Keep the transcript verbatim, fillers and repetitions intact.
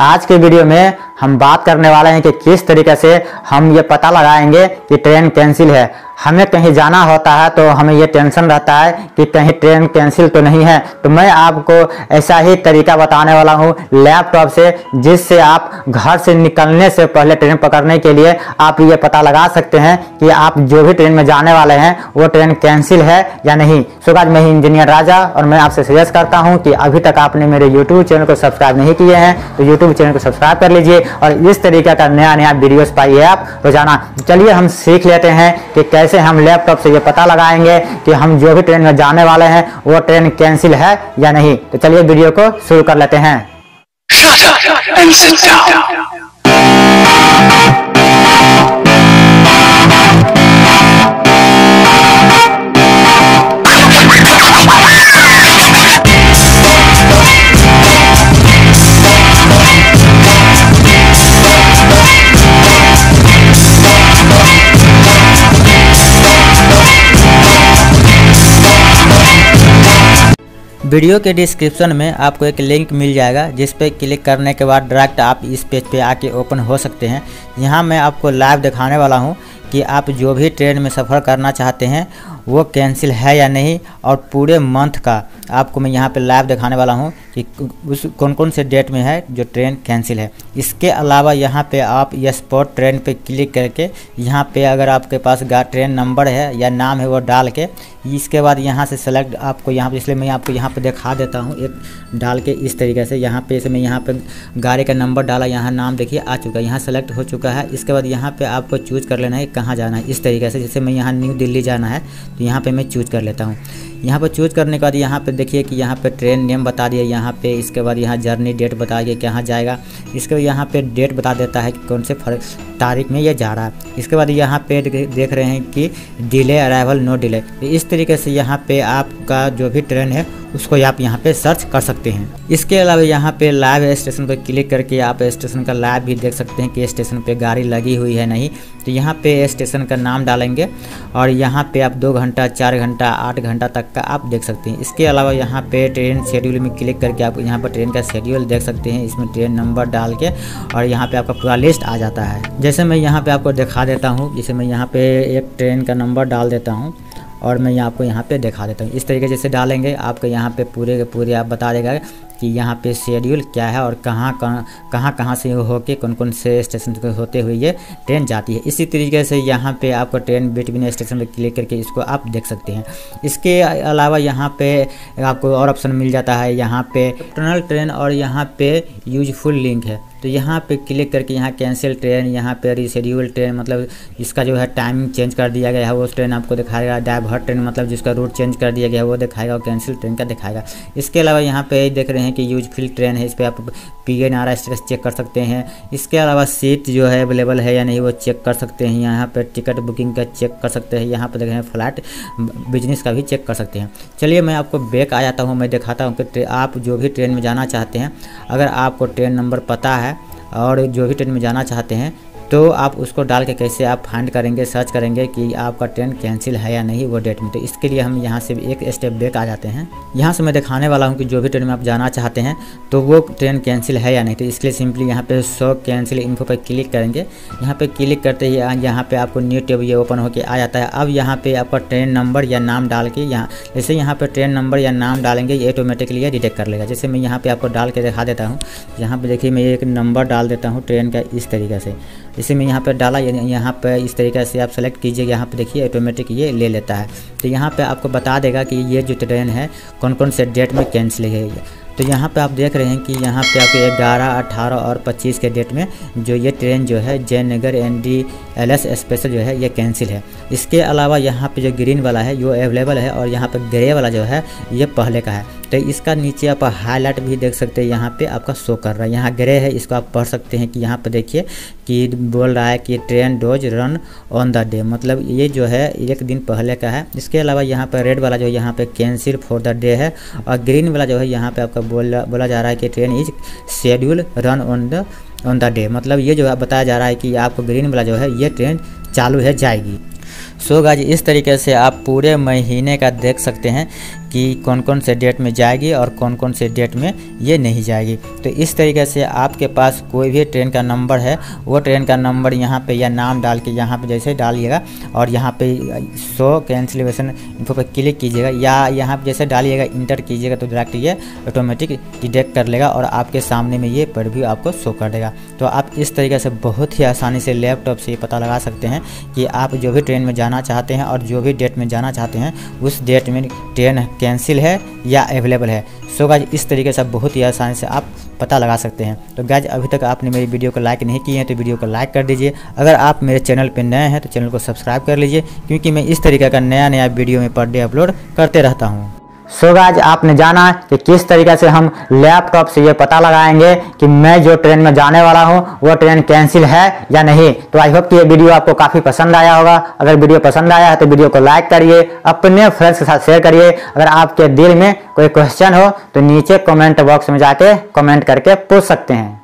आज के वीडियो में हम बात करने वाले हैं कि किस तरीके से हम ये पता लगाएंगे कि ट्रेन कैंसिल है। हमें कहीं जाना होता है तो हमें ये टेंशन रहता है कि कहीं ट्रेन कैंसिल तो नहीं है, तो मैं आपको ऐसा ही तरीका बताने वाला हूँ लैपटॉप से, जिससे आप घर से निकलने से पहले ट्रेन पकड़ने के लिए आप ये पता लगा सकते हैं कि आप जो भी ट्रेन में जाने वाले हैं वो ट्रेन कैंसिल है या नहीं। सो गाइस, मैं इंजीनियर राजा और मैं आपसे सजेस्ट करता हूँ कि अभी तक आपने मेरे यूट्यूब चैनल को सब्सक्राइब नहीं किए हैं तो यूट्यूब चैनल को सब्सक्राइब कर लीजिए और इस तरीके का नया नया वीडियोस पाइए आप रोजाना। चलिए हम सीख लेते हैं कि कैसे हम लैपटॉप से ये पता लगाएंगे कि हम जो भी ट्रेन में जाने वाले हैं वो ट्रेन कैंसिल है या नहीं। तो चलिए वीडियो को शुरू कर लेते हैं। वीडियो के डिस्क्रिप्शन में आपको एक लिंक मिल जाएगा, जिस पर क्लिक करने के बाद डायरेक्ट आप इस पेज पे आके ओपन हो सकते हैं। यहाँ मैं आपको लाइव दिखाने वाला हूँ कि आप जो भी ट्रेन में सफ़र करना चाहते हैं वो कैंसिल है या नहीं, और पूरे मंथ का आपको मैं यहाँ पे लाइव दिखाने वाला हूँ कि उस कौन कौन से डेट में है जो ट्रेन कैंसिल है। इसके अलावा यहाँ पे आप ये स्पॉट ट्रेन पे क्लिक करके यहाँ पे अगर आपके पास ट्रेन नंबर है या नाम है वो डाल के इसके बाद यहाँ से सेलेक्ट आपको यहाँ पर, इसलिए मैं आपको यहाँ पर दिखा देता हूँ एक डाल के इस तरीके से। यहाँ पर इसमें यहाँ पर गाड़ी का नंबर डाला, यहाँ नाम देखिए आ चुका है, यहाँ सेलेक्ट हो चुका है। इसके बाद यहाँ पर आपको चूज कर लेना है कहाँ जाना है इस तरीके से। जैसे मैं यहाँ न्यू दिल्ली जाना है तो यहाँ पे मैं चूज कर लेता हूँ। यहाँ पर चूज करने के बाद यहाँ पे देखिए कि यहाँ पे ट्रेन नेम बता दिया यहाँ पे, इसके बाद यहाँ जर्नी डेट बता दिया कहाँ जाएगा, इसके बाद यहाँ पे डेट बता देता है कि कौन से तारीख में ये जा रहा है। इसके बाद यहाँ पे देख रहे हैं कि डिले अराइवल नो डिले, इस तरीके से यहाँ पे आपका जो भी ट्रेन है उसको आप यहाँ पे सर्च कर सकते हैं। इसके अलावा यहाँ पे लाइव स्टेशन पर क्लिक करके आप स्टेशन का लाइव भी देख सकते हैं कि स्टेशन पे गाड़ी लगी हुई है नहीं। तो यहाँ पे स्टेशन का नाम डालेंगे और यहाँ पे आप दो घंटा चार घंटा आठ घंटा तक का आप देख सकते हैं। इसके अलावा यहाँ पे ट्रेन शेड्यूल में क्लिक करके आप यहाँ पर ट्रेन का शेड्यूल देख सकते हैं, इसमें ट्रेन नंबर डाल के, और यहाँ पर आपका पूरा लिस्ट आ जाता है। जैसे मैं यहाँ पर आपको दिखा देता हूँ, जैसे मैं यहाँ पर एक ट्रेन का नंबर डाल देता हूँ और मैं आपको यहाँ पे दिखा देता हूँ। इस तरीके जैसे डालेंगे आपके यहाँ पे पूरे के पूरे आप बता देगा कि यहाँ पे शेड्यूल क्या है और कहाँ कहाँ कहाँ कहाँ से होके कौन कौन से स्टेशन पे होते हुए ये ट्रेन जाती है। इसी तरीके से यहाँ पे आपको ट्रेन बिटवीन स्टेशन पे क्लिक करके इसको आप देख सकते हैं। इसके अलावा यहाँ पे आपको और ऑप्शन मिल जाता है, यहाँ पे टनल ट्रेन और यहाँ पे यूजफुल लिंक है। तो यहाँ पे क्लिक करके यहाँ कैंसिल ट्रेन, यहाँ पे रिशेड्यूल ट्रेन मतलब इसका जो है टाइमिंग चेंज कर दिया गया है वो ट्रेन आपको दिखाएगा, डाइवर्ट ट्रेन मतलब जिसका रूट चेंज कर दिया गया है वो दिखाएगा, और कैंसिल ट्रेन का दिखाएगा। इसके अलावा यहाँ पे देख रहे हैं कि यूजफुल ट्रेन है, इस पर आप P N R status check कर सकते हैं। इसके अलावा सीट जो है अवेलेबल है या नहीं वो चेक कर सकते हैं, यहाँ पर टिकट बुकिंग का चेक कर सकते हैं, यहाँ पर देख रहे हैं फ्लाइट बिजनेस का भी चेक कर सकते हैं। चलिए मैं आपको बैक आ जाता हूँ, मैं दिखाता हूँ कि आप जो भी ट्रेन में जाना चाहते हैं, अगर आपको ट्रेन नंबर पता है और जो भी ट्रेन में जाना चाहते हैं तो आप उसको डाल के कैसे आप फाइंड करेंगे, सर्च करेंगे कि आपका ट्रेन कैंसिल है या नहीं वो डेट में। तो इसके लिए हम यहाँ से एक स्टेप बैक आ जाते हैं। यहाँ से मैं दिखाने वाला हूँ कि जो भी ट्रेन में आप जाना चाहते हैं तो वो ट्रेन कैंसिल है या नहीं। तो इसलिए सिंपली यहाँ पे शो कैंसिल इन्फो पर क्लिक करेंगे। यहाँ पर क्लिक करते ही यहाँ पर आपको न्यू टैब ये ओपन होकर आ जाता है। अब यहाँ पर आपका ट्रेन नंबर या नाम डाल के यहाँ जैसे यहाँ पर ट्रेन नंबर या नाम डालेंगे ये ऑटोमेटिकली ये डिटेक्ट कर लेगा। जैसे मैं यहाँ पर आपको डाल के दिखा देता हूँ। यहाँ पर देखिए मैं एक नंबर डाल देता हूँ ट्रेन का इस तरीके से, जैसे मैं यहाँ पर डाला यहाँ पर इस तरीके से आप सेलेक्ट कीजिए, यहाँ पे देखिए ऑटोमेटिक ये ले लेता है। तो यहाँ पे आपको बता देगा कि ये जो ट्रेन है कौन कौन से डेट में कैंसिल है। तो यहाँ पे आप देख रहे हैं कि यहाँ पे आपके ग्यारह, अठारह और पच्चीस के डेट में जो ये ट्रेन जो है Jaynagar N D L S special जो है ये कैंसिल है। इसके अलावा यहाँ पे जो ग्रीन वाला है ये अवेलेबल है और यहाँ पे ग्रे वाला जो है ये पहले का है। तो इसका नीचे आप हाईलाइट भी देख सकते हैं, यहाँ पे आपका शो कर रहा है, यहाँ ग्रे है, इसको आप पढ़ सकते हैं कि यहाँ पर देखिए कि बोल रहा है कि train does run on the day, मतलब ये जो है एक दिन पहले का है। इसके अलावा यहाँ पर रेड वाला जो है यहाँ पर कैंसिल फॉर द डे है, और ग्रीन वाला जो है यहाँ पर आपका बोला बोला जा रहा है कि train is schedule run on the on the day, मतलब ये जो है बताया जा रहा है कि आपको ग्रीन वाला जो है ये ट्रेन चालू है जाएगी। सो गाइस, इस तरीके से आप पूरे महीने का देख सकते हैं कि कौन कौन से डेट में जाएगी और कौन कौन से डेट में ये नहीं जाएगी। तो इस तरीके से आपके पास कोई भी ट्रेन का नंबर है, वो ट्रेन का नंबर यहाँ पे या नाम डाल के यहाँ पे जैसे डालिएगा और यहाँ पे शो कैंसिलेशन इन्फो पर क्लिक कीजिएगा या यहाँ पे जैसे डालिएगा इंटर कीजिएगा तो डायरेक्ट ये ऑटोमेटिक डिटेक्ट कर लेगा और आपके सामने में ये प्रीव्यू आपको शो कर देगा। तो आप इस तरीके से बहुत ही आसानी से लैपटॉप से ये पता लगा सकते हैं कि आप जो भी ट्रेन में जाना चाहते हैं और जो भी डेट में जाना चाहते हैं उस डेट में ट्रेन कैंसिल है या अवेलेबल है। सो so गाइज इस तरीके से बहुत ही आसानी से आप पता लगा सकते हैं। तो गाइज अभी तक आपने मेरी वीडियो को लाइक नहीं की है तो वीडियो को लाइक कर दीजिए। अगर आप मेरे चैनल पर नए हैं तो चैनल को सब्सक्राइब कर लीजिए क्योंकि मैं इस तरीके का नया नया वीडियो में पर डे अपलोड करते रहता हूँ। सो गाइज आपने जाना कि किस तरीके से हम लैपटॉप से ये पता लगाएंगे कि मैं जो ट्रेन में जाने वाला हूँ वो ट्रेन कैंसिल है या नहीं। तो आई होप कि ये वीडियो आपको काफ़ी पसंद आया होगा। अगर वीडियो पसंद आया है तो वीडियो को लाइक करिए, अपने फ्रेंड्स के साथ शेयर करिए। अगर आपके दिल में कोई क्वेश्चन हो तो नीचे कमेंट बॉक्स में जाके कमेंट करके पूछ सकते हैं।